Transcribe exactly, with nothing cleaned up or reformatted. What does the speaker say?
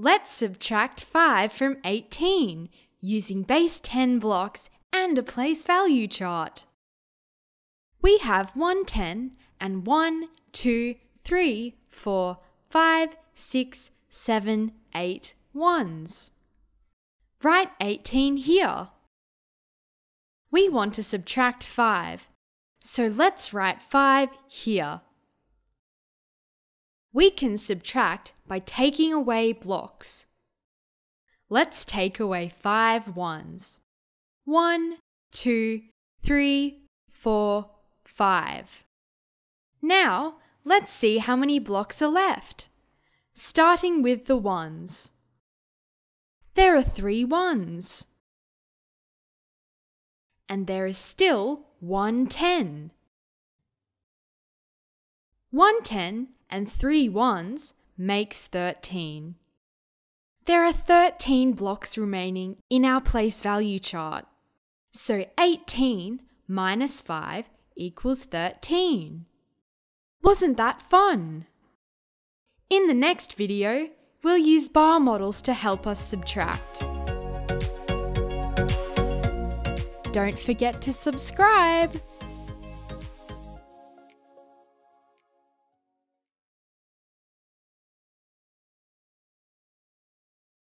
Let's subtract five from eighteen using base ten blocks and a place value chart. We have one ten and one, two, three, four, five, six, seven, eight ones. Write eighteen here. We want to subtract five, so let's write five here. We can subtract by taking away blocks. Let's take away five ones. one, two, three, four, five. Now, let's see how many blocks are left. Starting with the ones. There are three ones. And there is still one ten. one ten and three ones makes thirteen. There are thirteen blocks remaining in our place value chart. So eighteen minus five equals thirteen. Wasn't that fun? In the next video, we'll use bar models to help us subtract. Don't forget to subscribe!